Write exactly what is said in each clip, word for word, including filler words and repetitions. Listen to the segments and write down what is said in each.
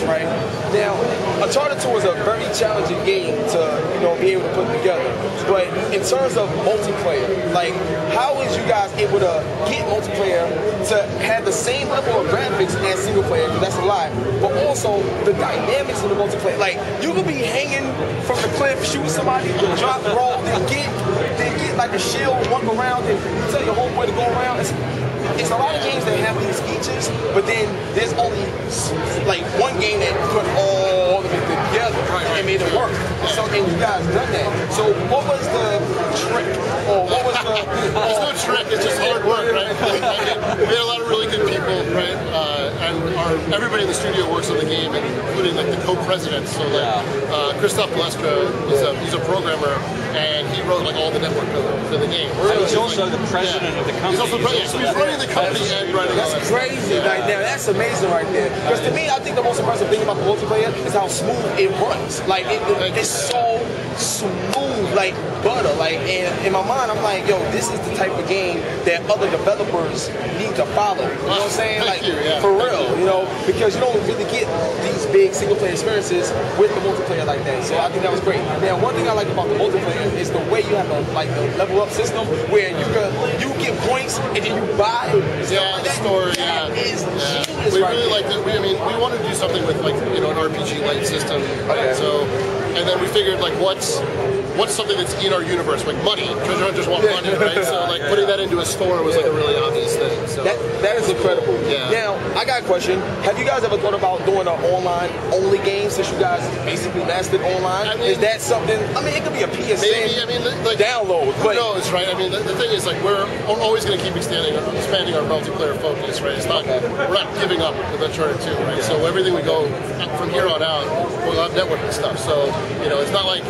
this, right? Now, Uncharted two is a very challenging game to, you know, be able to put together. But in terms of multiplayer, like, how is you guys able to get multiplayer to have the same level of graphics as single player, because that's a lie, but also the dynamics of the multiplayer? Like, you could be hanging from the cliff, shooting somebody, drop, roll, then get, then get like a shield, walk around, and tell your homeboy to go around. It's, It's a lot of games that have these features, but then there's only like one game that put all of it together and made it work. So, and you guys done that. So what was the trick? Or what was the... It's no trick, it's just hard work, right? We had a lot of really good people, right? Uh, and our, everybody in the studio works on the game, including like the co-presidents. So like, uh, Christophe Gillespie, he's a, he's a programmer, and he wrote like all the network builders for the game. We're, he's also like, the president yeah. of the company. He's also president. The company and running that's on. Crazy right there. That's amazing right there. Because to me, I think the most impressive thing about the multiplayer is how smooth it runs. Like it, it, it's so smooth, like butter. Like, and in my mind, I'm like, yo, this is the type of game that other developers need to follow. You know what I'm saying? Like you, yeah. for real, you know, because you don't really get these big single player experiences with the multiplayer like that. So I think that was great. Now, one thing I like about the multiplayer is the way you have a like a level up system where you can you get points and then you buy. Yeah, the story. Yeah, yeah. We really liked it. We, I mean, we wanted to do something with like you know an R P G-like system. Okay. So, and then we figured like what's what's something that's in our universe, like money. Treasure hunters want money, right? So like putting that into a store was like a really obvious thing. So that that is incredible. Yeah. Now I got a question. Have you guys ever thought about doing an online-only game since you guys basically mastered online? I mean, is that something? I mean, it could be a P S N maybe, I mean, like, download. Who knows, right? I mean, the, the thing is like we're always going to keep extending our expanding our multiplayer focus, right? It's not okay. We're not giving up with Uncharted two, right? Yeah. So everything we go from here on out, we'll have networking stuff. So you know, it's not like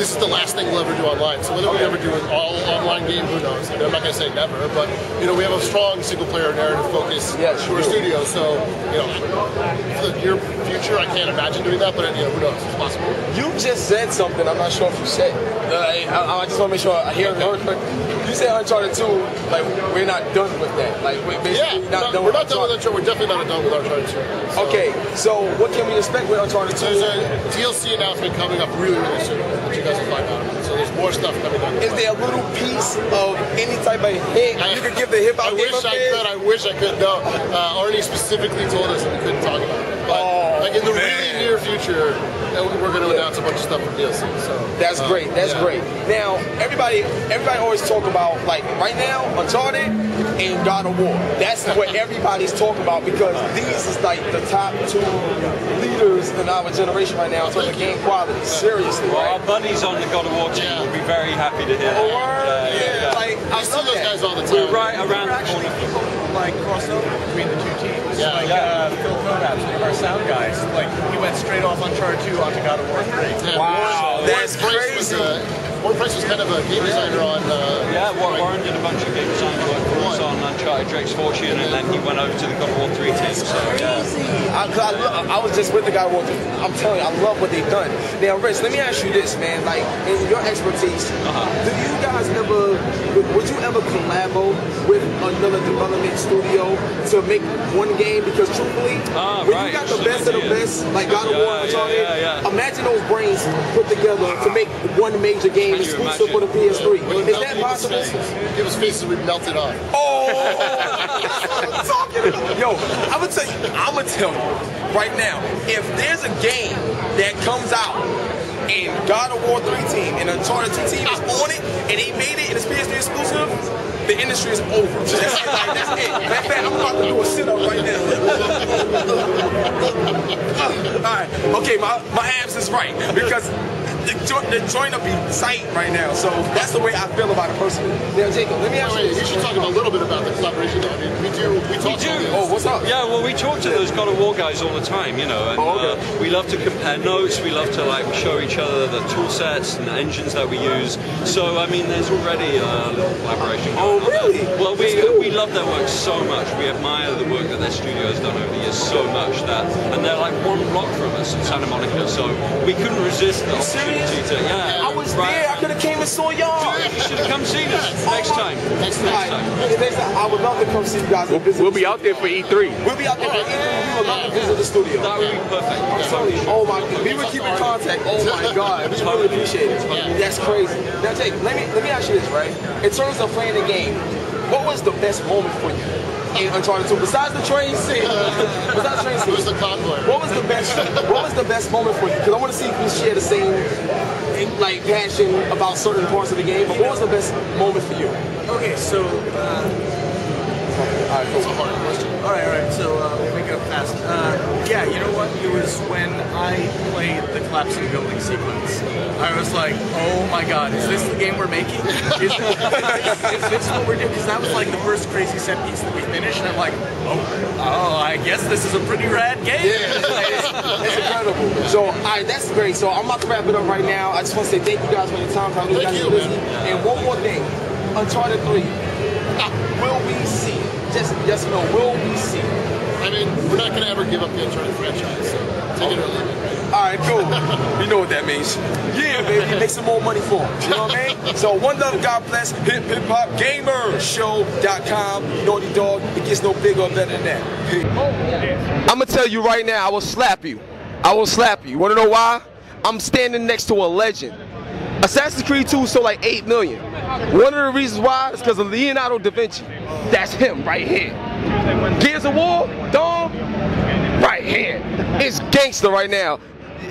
this is the last thing we'll ever do online. So whether okay. we ever do an all online game, who knows? I mean, I'm not gonna say never, but you know, we have a strong single player narrative focus yeah, to our studio. So you know, for the near future, I can't imagine doing that, but you know, who knows? It's possible. You just said something. I'm not sure if you said. I, I, I just want to make sure I hear okay. it. You said Uncharted two, like we're not done with that. Like we're basically yeah, not, not done. We're with not done with Uncharted. We're definitely not done with Uncharted two. So. Okay, so what can we expect with Uncharted two? There's a D L C announcement coming up really, really soon that you guys will find out about. So there's more stuff coming up. Is there a little piece of any type of hit I, you could give the hip hop? I wish I head? could. I wish I could. No, uh, Arnie specifically told us that we couldn't talk about it. But oh, like in the man. really near future, we're going to yeah. announce a bunch of stuff from D L C. So that's um, great. That's yeah. great. Now everybody, everybody always talk about like right now Uncharted and God of War. That's what everybody's talking about because these is like the top two leaders in our generation right now in terms of game quality. Seriously, well, right? Our buddies on the God of War team yeah. will be very happy to hear. Or, uh, yeah, yeah. like I, I see those that. guys all the time. We're right around the corner. People like crossover between the two teams. Yeah, like yeah. Uh, Phil Kovacs, one of our sound guys, like he went straight off Uncharted two onto God of War three. Yeah, wow, Warren, that's Warren crazy. Was, uh, Warren Price was kind of a game designer on. Uh, yeah, well, Warren did a bunch of game design work for us on Uncharted Drake's Fortune, and then he went over to the God of War three team. So yeah, I, I, love, I was just with the God of War three. I'm telling you, I love what they've done. Now, Rich, let me ask you this, man. Like, in your expertise, uh-huh. do you guys ever, would you ever collabo with another development studio to make one game? Because truthfully, oh, when right. you got the best of the best, like God of War, Uncharted, yeah, yeah, yeah. imagine those brains put together to make one major game exclusive for the P S three. Yeah. Is that possible? It was faces we melted off. Oh, I'm talking about. Yo, I'm gonna tell you, I'm gonna tell you right now. If there's a game that comes out and God of War three team and Uncharted two team is on it and they made it and it's P S three exclusive, the industry is over. That's it. Like, that's it. Matter of fact, I'm about to do a sit-up right now. Alright, okay, my, my abs is right because the, jo- the joint will be tight right now. So that's the way I feel about it personally. Now, Jacob, let me ask you. Wait, you should talk a little bit about the collaboration though. I mean, we do, we talk we do. to Oh, what's up? Yeah, well, we talk to those God of War guys all the time, you know, and oh, okay. uh, we love to compare notes, we love to, like, show each other the tool sets and the engines that we use. So, I mean, there's already a little collaboration. Oh, really? Well, we, cool. we love their work so much. We admire the work that their studio has done over the years so much that, and they're like one block from us in Santa Monica, so we couldn't resist the opportunity to, yeah. I was right. there, I could have came and saw y'all. You should have come seen us next time. Next time. Next time. I would love to come see you guys. We'll, we'll be out there for E three. We'll be out there for E three. We would love to visit the studio. That would be perfect. I'm telling you, oh my God. We would keep in contact. Oh my God. We really appreciate it. That's crazy. Now, Jake, let me, let me ask you this, right? In terms of playing the game, what was the best moment for you in Uncharted two, besides the train scene, besides the train scene, it was the convoy. What was the best? What was the best moment for you? Because I want to see if we share the same like passion about certain parts of the game. But what was the best moment for you? Okay, so uh, okay, all right, cool. That's a hard question. All right, all right. So uh, let me go fast. Uh, yeah, you know what? It was when I played the collapsing building sequence. I was like, oh my God, is this the game we're making? Is, is, is this what we're doing? Because that was like the first crazy set piece that we finished, and I'm like, oh, oh I guess this is a pretty rad game. Yeah. It's, it's incredible. So, all right, that's great. So I'm about to wrap it up right now. I just want to say thank you guys for your time. Thank you guys for listening. And one more thing, Uncharted three, will we see? Just yes or no, will we see? I mean, we're not going to ever give up the Uncharted franchise, so take it or leave it. Alright, cool. You know what that means. Yeah, baby, make some more money for him. You know what I mean? So, one love, God bless. Hip HipHopGamerShow dot com. Naughty Dog. It gets no bigger or better than that. Hey. I'm going to tell you right now, I will slap you. I will slap you. You want to know why? I'm standing next to a legend. Assassin's Creed two sold like eight million. One of the reasons why is because of Leonardo da Vinci. That's him right here. Gears of War, Dom, right here. It's gangster right now.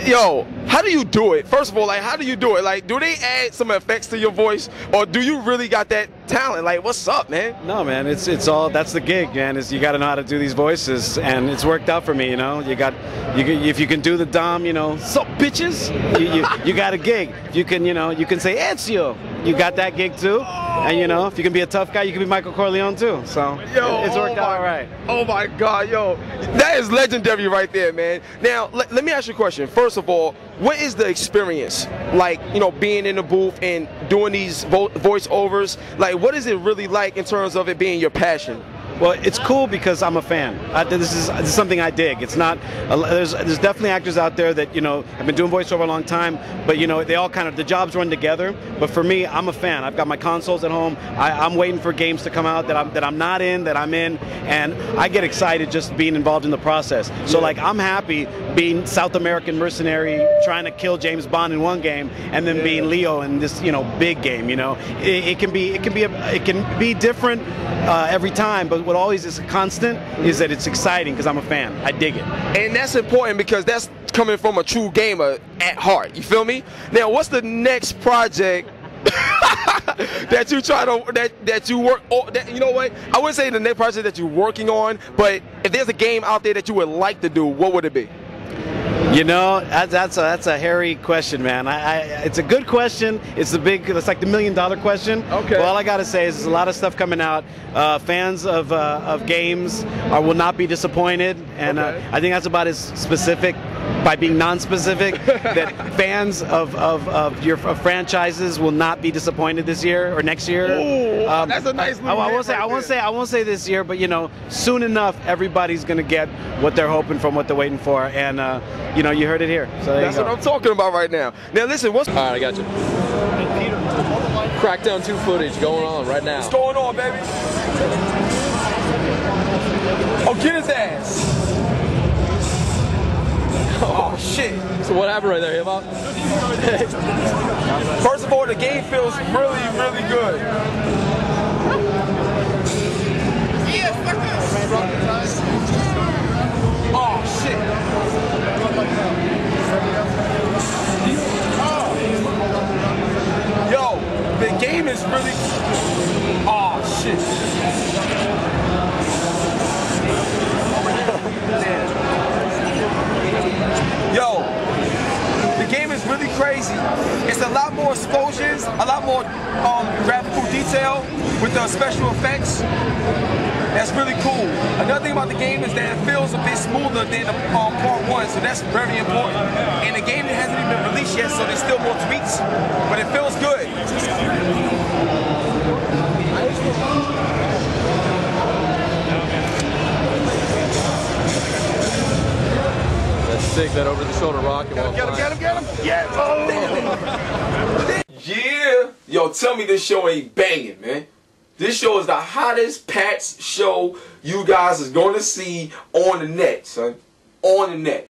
Yo, how do you do it? First of all, like, how do you do it? Like, do they add some effects to your voice, or do you really got that talent? Like, what's up, man? No, man, it's it's all, that's the gig, man. Is you got to know how to do these voices, and it's worked out for me, you know. You got, you if you can do the Dom, you know, sup bitches, you, you, you got a gig. You can, you know, you can say Ezio. You got that gig too, and you know, if you can be a tough guy, you can be Michael Corleone too. So yo, it's worked oh my, out all right. Oh my God, yo, that is legendary right there, man. Now, let, let me ask you a question. First of all, what is the experience like? You know, being in the booth and doing these vo voiceovers. Like, what is it really like in terms of it being your passion? Well, it's cool because I'm a fan. I, this, is, this is something I dig. It's not, uh, there's, there's definitely actors out there that, you know, have been doing voiceover a long time, but, you know, they all kind of, the jobs run together. But for me, I'm a fan. I've got my consoles at home. I, I'm waiting for games to come out that I'm, that I'm not in, that I'm in, and I get excited just being involved in the process. So, like, I'm happy being South American mercenary, trying to kill James Bond in one game, and then yeah. being Leo in this, you know, big game, you know. It, it can be, it can be, a, it can be different uh, every time, but what always is a constant is that it's exciting because I'm a fan. I dig it. And that's important because that's coming from a true gamer at heart. You feel me? Now, what's the next project that you try to, that, that you work, oh, that, you know what? I wouldn't say the next project that you're working on, but if there's a game out there that you would like to do, what would it be? You know, that's a, that's a hairy question, man. I, I, it's a good question. It's the big, it's like the million dollar question. Okay. Well, all I gotta say is there's a lot of stuff coming out. Uh, fans of uh, of games are, will not be disappointed, and okay. uh, I think that's about as specific. By being non-specific, that fans of, of, of your of franchises will not be disappointed this year or next year. Ooh, um, that's a nice. I, I won't say. Right I won't there. say. I won't say this year, but you know, soon enough, everybody's gonna get what they're hoping from, what they're waiting for, and uh, you know, you heard it here. So that's what I'm talking about right now. Now listen, what's all right? I got you. Crackdown two footage going on right now. What's going on, baby? Oh, get his ass. Oh shit! So what happened right there, Hip-Hop? First of all, the game feels really, really good. Yeah, fuck this! Oh shit! Oh. Yo, the game is really. Oh shit! Yeah. Yo, the game is really crazy. It's a lot more explosions, a lot more um, graphical detail with the special effects. That's really cool. Another thing about the game is that it feels a bit smoother than um, part one, so that's very important. And the game hasn't even been released yet, so there's still more tweaks, but it feels good. That's sick, that over-the-shoulder rocket. Get him, get him, get him, get him! Yeah! Oh. Yeah! Yo, tell me this show ain't banging, man. This show is the hottest Pats show you guys is going to see on the net, son. On the net.